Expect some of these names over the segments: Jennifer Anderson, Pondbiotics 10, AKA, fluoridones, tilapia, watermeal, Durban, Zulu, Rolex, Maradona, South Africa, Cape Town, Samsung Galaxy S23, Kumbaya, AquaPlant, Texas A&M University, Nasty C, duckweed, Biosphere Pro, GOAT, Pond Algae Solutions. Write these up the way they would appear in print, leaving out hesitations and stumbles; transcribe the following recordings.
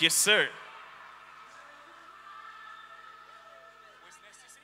Yes, sir. Where's Nasty C?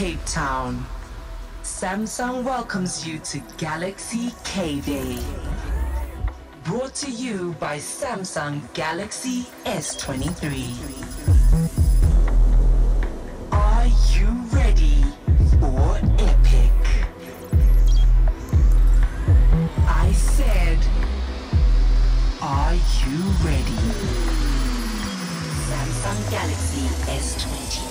Cape Town. Samsung welcomes you to Galaxy K-Day. Brought to you by Samsung Galaxy S23. Are you ready for epic? I said, are you ready? Samsung Galaxy S23.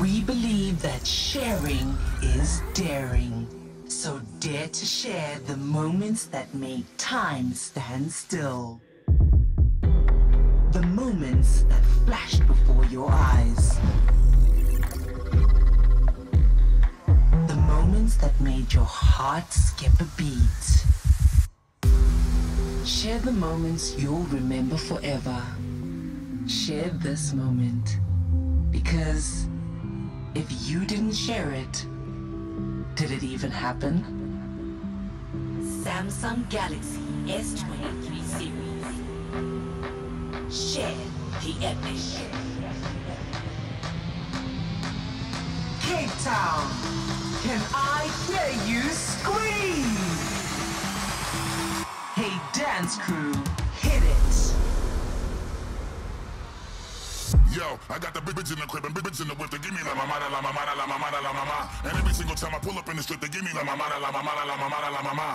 We believe that sharing is daring. So dare to share the moments that make time stand still. The moments that flashed before your eyes. The moments that made your heart skip a beat. Share the moments you'll remember forever. Share this moment. Because if you didn't share it, did it even happen? Samsung Galaxy S23 series. Share the epic. Cape Town, can I hear you scream? Hey, dance crew, hit it. Yo, I got the big bitch in the crib and big bitch in the whip. They give me la mamada, la mamada, la mamada, la mama. And every single time I pull up in the strip, they give me la mamada, la mamada, la mamada, la mama.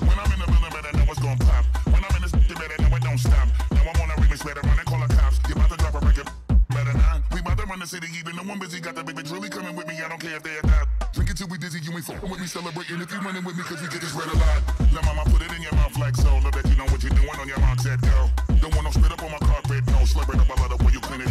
When I'm in the building, better know it's gonna pop. When I'm in this, you better know it don't stop. Now I wanna remix, better run and call the cops. You about to drop a record, better not. We about to run the city, even though I'm busy. Got the big bitch really coming with me, I don't care if they adopt. Drink it till we dizzy, you ain't fucking with me, celebrating. If you running with me, cause we get this red a lot. Now mama, put it in your mouth like so. Know that you know what you're doing on your mouth, that girl. Don't want no spit up on my carpet, no slurping up a lot of when you clean it.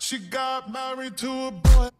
She got married to a boy.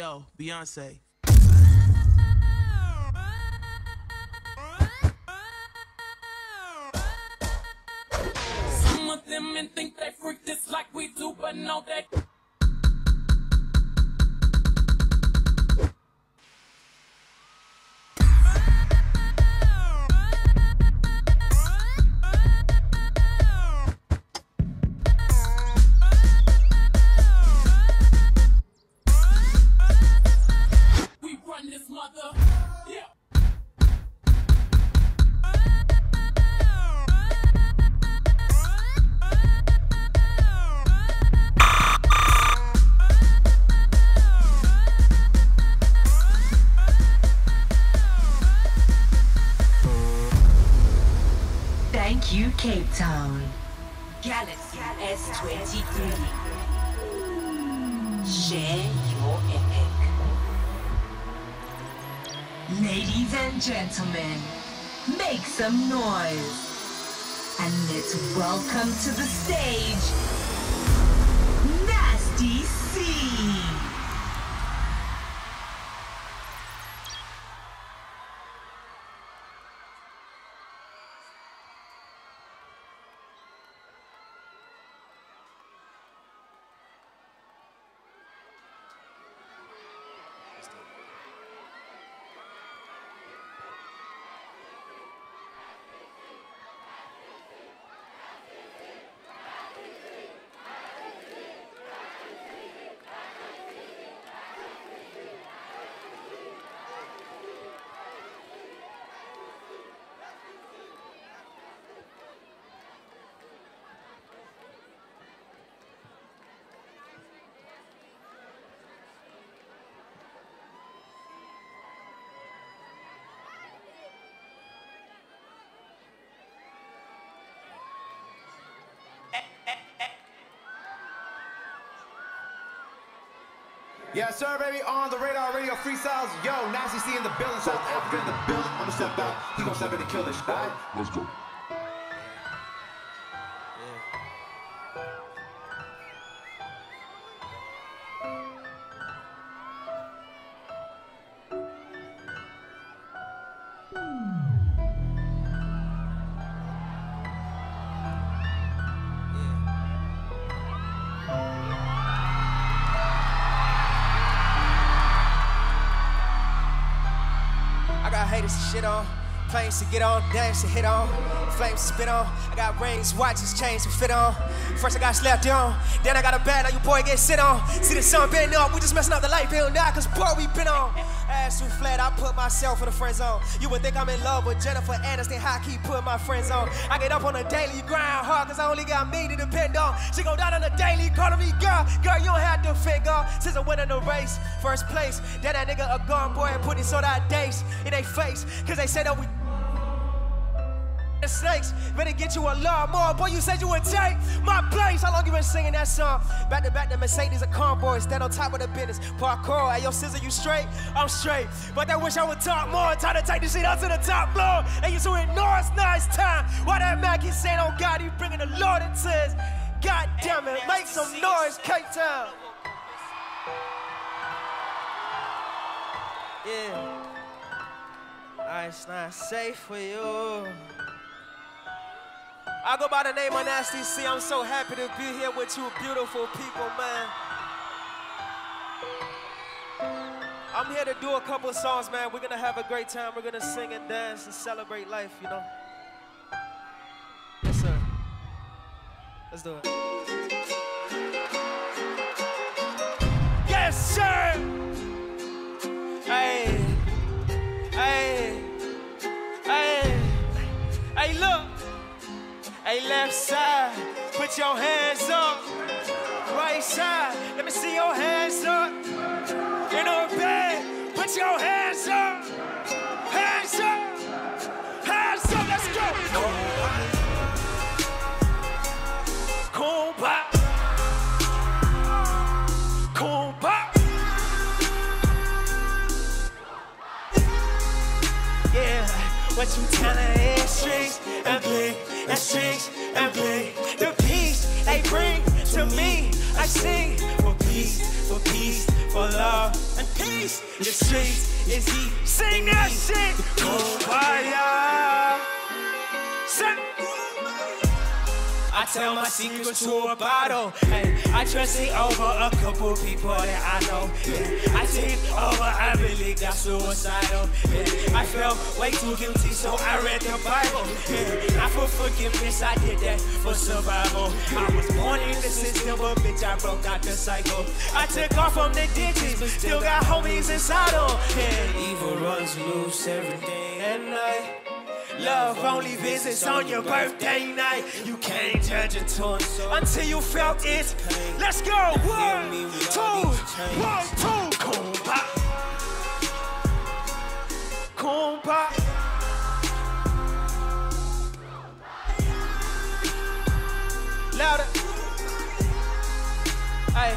Yo, Beyonce. Some of them men think they freak this like we do, but no, they. Thank you, Cape Town. Galaxy S23. Share your epic. Ladies and gentlemen, make some noise. And let's welcome to the stage, Nasty C. Yeah, sir, baby, on the radar, radio freestyles. Yo, Nasty C in the building, South Africa in the building. I'ma step out, he gon' step in and kill this shit. All right, let's go. Shit on, planes to get on, dance to hit on, flames to spit on. I got rings, watches, chains to fit on. First I got slapped on, then I got a bag, now your boy get sit on. See the sun been up, we just messing up the light bill now, cause boy we been on. Ass too flat, I put myself in the friend zone. You would think I'm in love with Jennifer Anderson, how I keep putting my friends on. I get up on a daily grind hard, cause I only got me to depend on. She go down on a daily, call to me girl, girl you don't have to figure. Since I winning the race, first place, then that nigga a gun boy and put this on our days in they face, cause they said that we snakes, better get you a lawnmower. Boy, you said you would take my place. How long you been singing that song? Back to back, the Mercedes and convoys. Stand on top of the business. Parkour, hey, yo, Scissor, you straight? I'm straight. But I wish I would talk more. Time to take this shit up to the top floor. And you so ignore us, now it's time. Why that man keep saying, oh God, you bringing the Lord into his. God damn it, make some noise, Cape Town. Yeah. It's not safe for you. I go by the name of Nasty C. I'm so happy to be here with you beautiful people, man. I'm here to do a couple of songs, man. We're gonna have a great time. We're gonna sing and dance and celebrate life, you know? Yes, sir. Let's do it. Yes, sir! Hey, hey, hey, hey, look. Hey, left side, put your hands up. Right side, let me see your hands up. In her bed, put your hands up. Hands up, hands up, let's go. Kumbaya, Kumbaya. Yeah, what you telling is streets and bleak. And streets and bleed. The peace they bring to me, I sing for peace, for peace, for love and peace. streets, the streets is he. Sing that shit. Kumbaya. I tell my secrets to a bottle. Hey, I trust it over a couple people that I know. Yeah, I take over, I believe that's suicidal. Yeah, I felt way too guilty, so I read the Bible. Yeah, not for forgiveness, I did that for survival. I was born in the system, but bitch, I broke out the cycle. I took off from the ditches, but still got homies inside them. Yeah, evil runs loose every day and night. Love only visits on your birthday night. You can't judge a tone until you felt it. Let's go. 1, 2, 1, 2. Kumbaya. Kumbaya. Louder. Ay,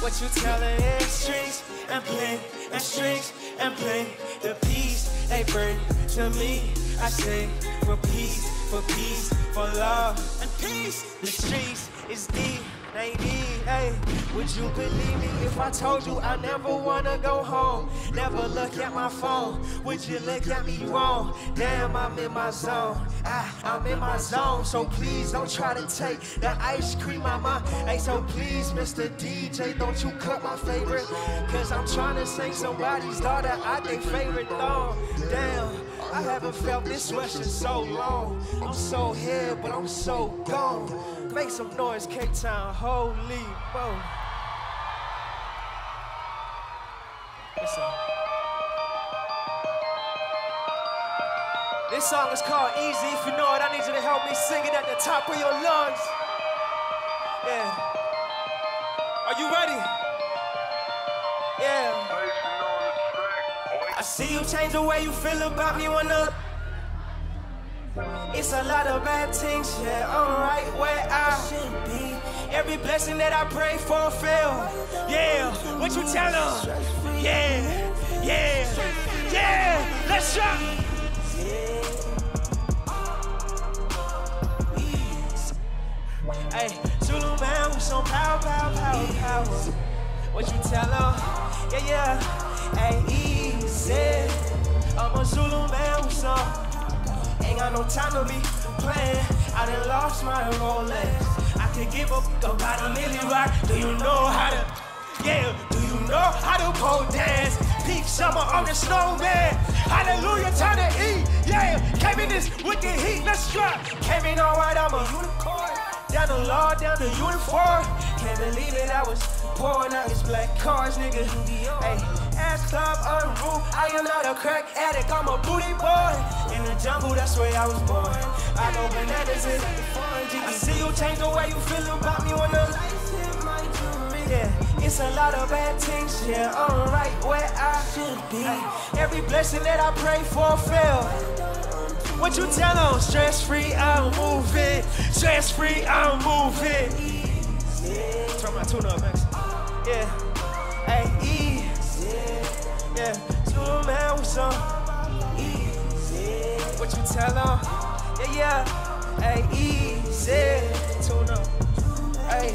what you telling is strings and bling and strings and bling. The peace they bring to me. I say for peace, for love and peace. The streets is deep, they need. Hey, would you believe me if I told you I never wanna go home? Never look at my phone. Would you look at me wrong? Damn, I'm in my zone. I'm in my zone, so please don't try to take the ice cream out my. Hey, so please, Mr. DJ, don't you cut my favorite? Cause I'm trying to sing somebody's daughter I think favorite song. Damn. I haven't felt this rush in so long. I'm so here, but I'm so gone. Make some noise, Cape Town. Holy mo. This song is called Easy. If you know it, I need you to help me sing it at the top of your lungs. Yeah. Are you ready? Yeah. I see you change the way you feel about me when the. It's a lot of bad things, yeah, I'm right where I should be. Every blessing that I pray for fell. Yeah, what you tell them? Yeah, yeah, yeah, let's shop. Hey, Zulu man, we some power, power, power, power. What you tell them? Yeah, yeah. Hey, easy. I'm a Zulu man with some. Ain't got no time to be playing. I done lost my Rolex. I could give up about $1 million. Do you know how to? Yeah, do you know how to pole dance? Peak summer on the snowman. Hallelujah, time to eat. Yeah, came in this with the heat. Let's drop. Came in all right, I'm a unicorn. Down the law, down the uniform. Can't believe it, I was pouring out these black cars, nigga. Hey. Ass club on the roof, I am not a crack addict, I'm a booty boy. In the jungle, that's where I was born. I go bananas in the fun. I see you change the way you feel about me when the lights hit my jewelry. Yeah, it's a lot of bad things, yeah, I'm right where I should be. Every blessing that I pray for fell. What you tell them? Stress free, I'm moving. Stress free, I'm moving. Turn my tune up, Max. Yeah, hey, yeah, Zulu man with some easy. What you tell them? Yeah, yeah. Hey, easy. Tune up. Hey,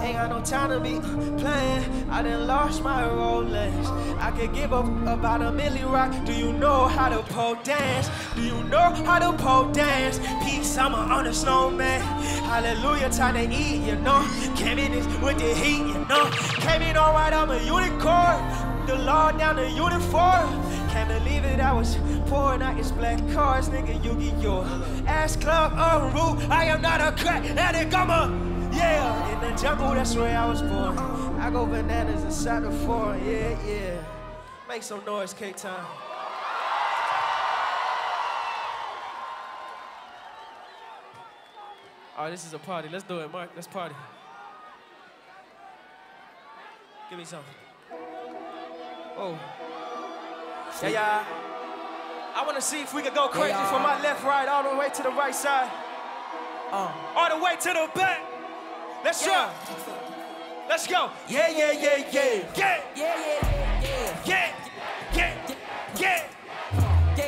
ain't got no time to be playing. I done lost my Rolex. I could give up about $1 million. Do you know how to pole dance? Do you know how to pole dance? Peak summer on the snowman. Hallelujah, time to eat, you know. Came in this with the heat, you know. Came in all right, I'm a unicorn. The law down the uniform. Can't believe it, I was pouring out his black cars, nigga, Yu-Gi-Oh! Ass club on route, I am not a crack addict, I'm a, yeah. In the jungle, that's where I was born. I go bananas inside the foreign, yeah, yeah. Make some noise, Cape Town. Oh, this is a party, let's do it, Mark, let's party. Give me something. Oh. Yeah, yeah. I want to see if we can go crazy from my left, right, all the way to the right side. All the way to the back. Let's try. Let's go. Yeah, yeah, yeah, yeah. Yeah, yeah, yeah, yeah. Yeah, yeah,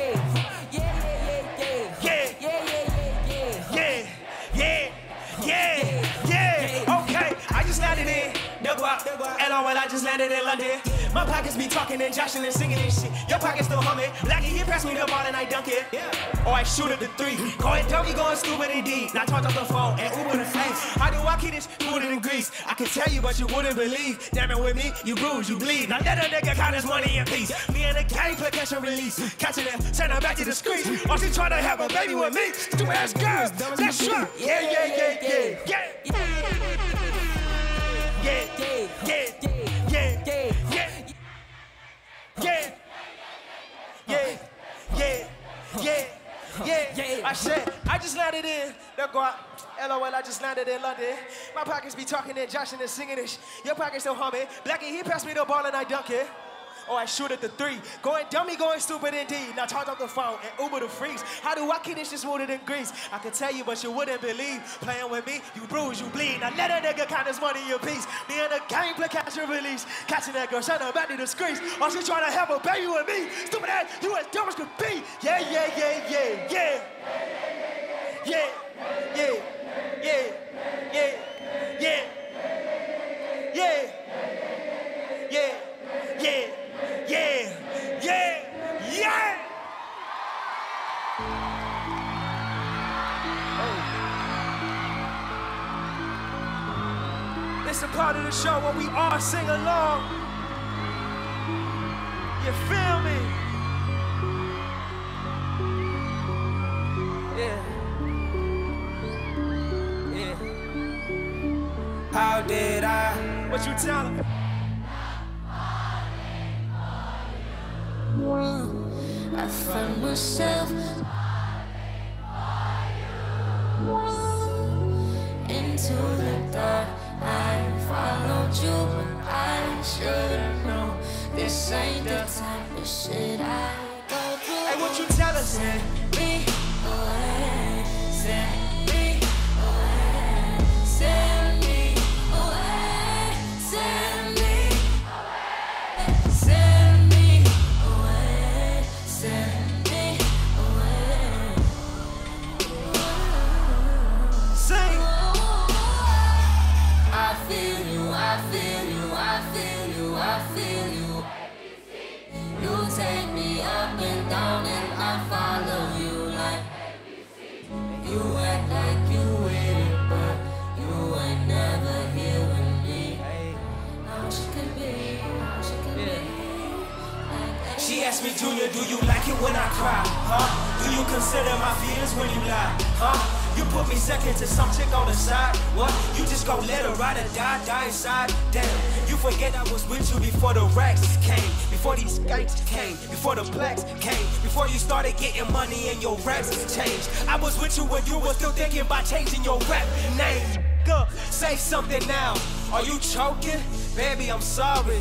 yeah, yeah. Okay, I just landed in Dubai, and I just landed in London. My pockets be talking and joshing and singing and shit. Your pockets still humming. Like he pass me the ball and I dunk it. Yeah. Or I shoot at the three. Going doggy, going stupid indeed. Now talk off the phone and Uber the face. How do I keep this food in Greece? I can tell you, but you wouldn't believe. Damn it, with me, you bruise, you bleed. Now let a nigga count his money in peace. Me and the gang play catch and release. Catching them, send her back to the streets. Or she trying to have a baby with me. Stupid ass girls, that's right. Yeah, yeah, yeah, yeah, yeah. Yeah, yeah, yeah, yeah, yeah, yeah, yeah, yeah, yeah, yeah, yeah. I said, I just landed in the guap. LOL, I just landed in London. My pockets be talking and joshing and singing ish. Your pockets still humming. Blackie, he passed me the ball and I dunk it. Or I shoot at the three. Going dummy, going stupid indeed. Now talk off the phone and Uber the freaks. How do I keep this shit smoother than grease? I could tell you, but you wouldn't believe. Playing with me, you bruise, you bleed. Now let a nigga count his money in your piece. Me and the gang play catch and release. Catching that girl, shut her back to the screens. Or she trying to have a baby with me. Stupid ass, you as dumb as could be. Yeah, yeah, yeah, yeah, yeah. Yeah, yeah, yeah, yeah, yeah, yeah, yeah, yeah. Yeah, yeah, yeah! Oh. It's a part of the show where we all sing along. You feel me? Yeah. Yeah. How did I? What you tellin' me? I found myself into the dark. I followed you when I should've known. This ain't the type of shit I go through. Hey, what you tell us? Send me away. Send me away. Send me away. Send me away. Send take me up and down and I follow you like ABC. You act like you waited, but you ain't never here with me. How she could be, how she could be. She asked me, Junior, do you like it when I cry? Huh? Do you consider my feelings when you lie? Huh? You put me second to some chick on the side. What? You just gon' let her ride or die, die inside. Damn, you forget I was with you before the racks came, before these skates came, before the plaques came, before you started getting money and your raps changed. I was with you when you were still thinking about changing your rap name. Girl, say something now. Are you choking? Baby, I'm sorry.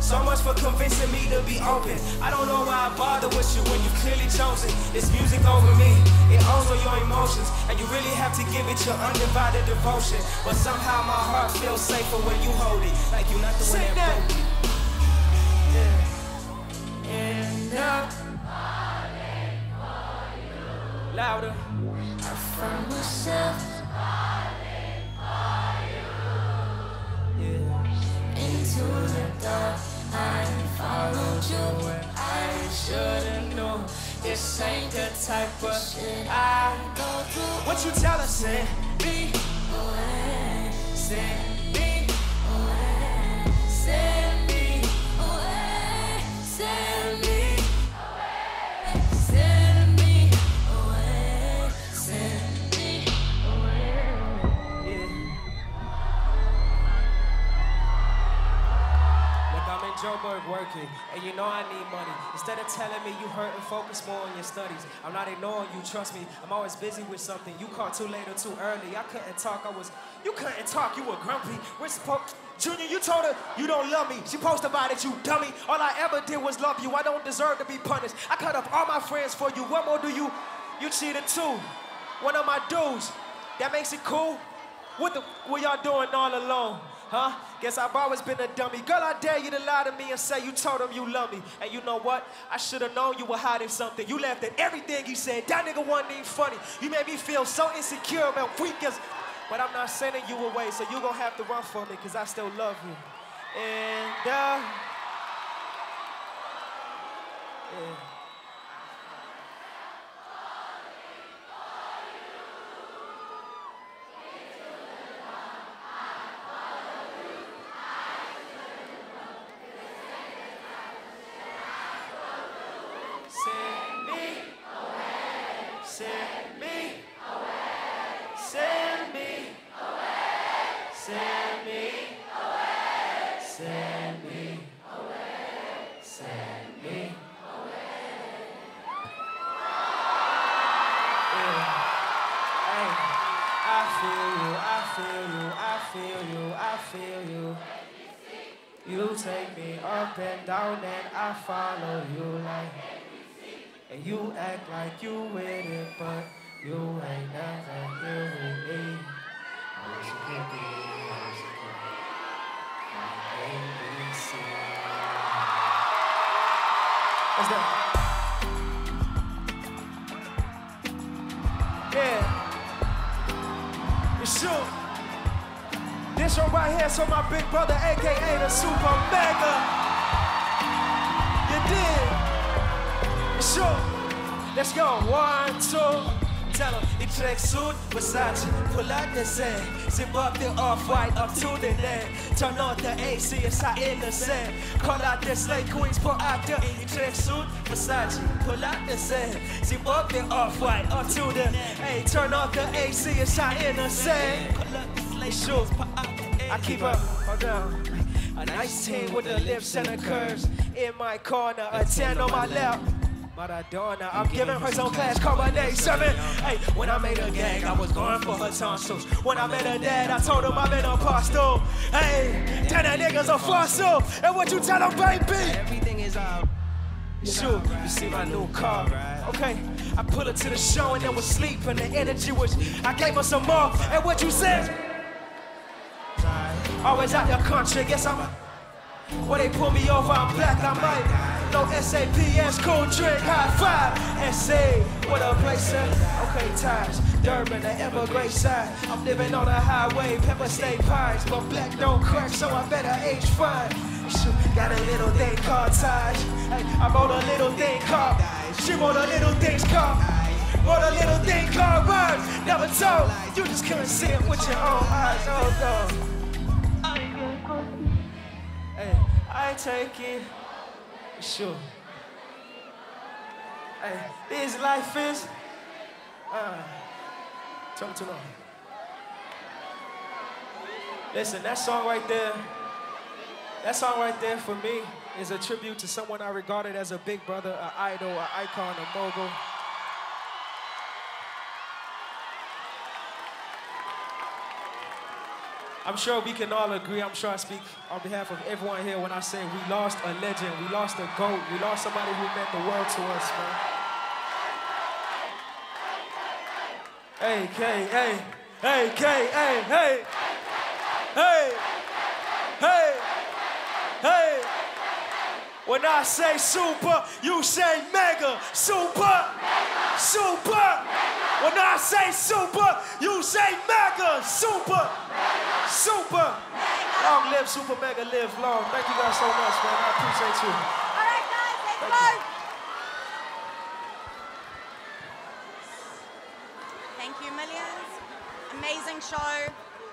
So much for convincing me to be open. I don't know why I bother with you when you've clearly chosen. This music over me, it owns all your emotions. And you really have to give it your undivided devotion. But somehow my heart feels safer when you hold it. Like you're not the one that broke me. Yeah. And I'm falling for you. Louder. I found myself falling for you. Yeah. Into the dark. I followed you when I should've known. This ain't the type of shit I go through. What you tell us? Send me away. Send me away. Send me away. Send me away. Send me away. Send me away. Yeah. Look, I'm in Joburg working, and you know I need money. Instead of telling me you hurt and focus more on your studies, I'm not ignoring you, trust me. I'm always busy with something. You called too late or too early. I couldn't talk, you couldn't talk, you were grumpy. We're supposed, Junior, you told her you don't love me. She posted about it, you dummy. All I ever did was love you. I don't deserve to be punished. I cut up all my friends for you. What more do you, you cheated too. One of my dudes, that makes it cool? What y'all doing all alone? Huh? Guess I've always been a dummy. Girl, I dare you to lie to me and say you told him you love me. And you know what? I should have known you were hiding something. You laughed at everything he said. That nigga wasn't even funny. You made me feel so insecure and weak as... But I'm not sending you away, so you gonna have to run for me, because I still love you. And yeah. Take me up and down and I follow you like and you act like you with it, but you ain't nothing here with me. I wish you could be, I wish you could be my ABC. What's that? Yeah. It's true. This one right here is for my big brother, AKA the Super Mega. You did. Sure. Let's go. 1, 2. Tell him it tracks suit, Versace, pull out the sand, zip up the off-white up to the net. Turn on the AC, it's hot in the sand. Call out the slay queens, pour out the it tracks suit, Versace, pull out the sand, zip up the off-white up to the net. Hey, turn on the AC, it's hot in the sand. Call out the slay shoes, pour out the I keep up, hold on. A nice team with the lips and the curves. In my corner, a 10 on my left. Maradona, I'm giving her some class, call my name, 7. Hey, when I made a gang, I was going for her tonsils. When I met her dad, I told him I'm an apostle. Hey, tell that nigga's a fossil. And what you tell him, baby? Everything is out. Shoot, you see my new car, okay? I put her to the show and then was sleep and the energy was, I gave her some more. And what you said? Always out your country, guess I'm when they pull me over, I'm black, I might. No SAPS, cool drink, high five. SA, what a place, sir. Okay, times, Durban, the ever-great side. I'm living on a highway, pepper state pines. But black don't crack, so I better age fine. Got a little thing called ties. Hey, I wrote a little thing called dies. She wrote a little thing called eyes. Wrote a little thing called rhymes. Never told, you just couldn't see it with your own eyes. Oh, no. Hey, I take it. Sure. Hey, this life is. Talk to me. Listen, that song right there for me is a tribute to someone I regarded as a big brother, an idol, an icon, a mogul. I'm sure we can all agree, I'm sure I speak on behalf of everyone here when I say we lost a legend, we lost a GOAT, we lost somebody who meant the world to us, man. AKA, AKA, hey! Hey! Hey! Hey! When I say super, you say mega! Super! Super! When I say super, you say mega! Super! Super! Long live Super Mega, live long. Thank you guys so much, man. I appreciate you. All right, guys, let's go. Thank you millions. Amazing show.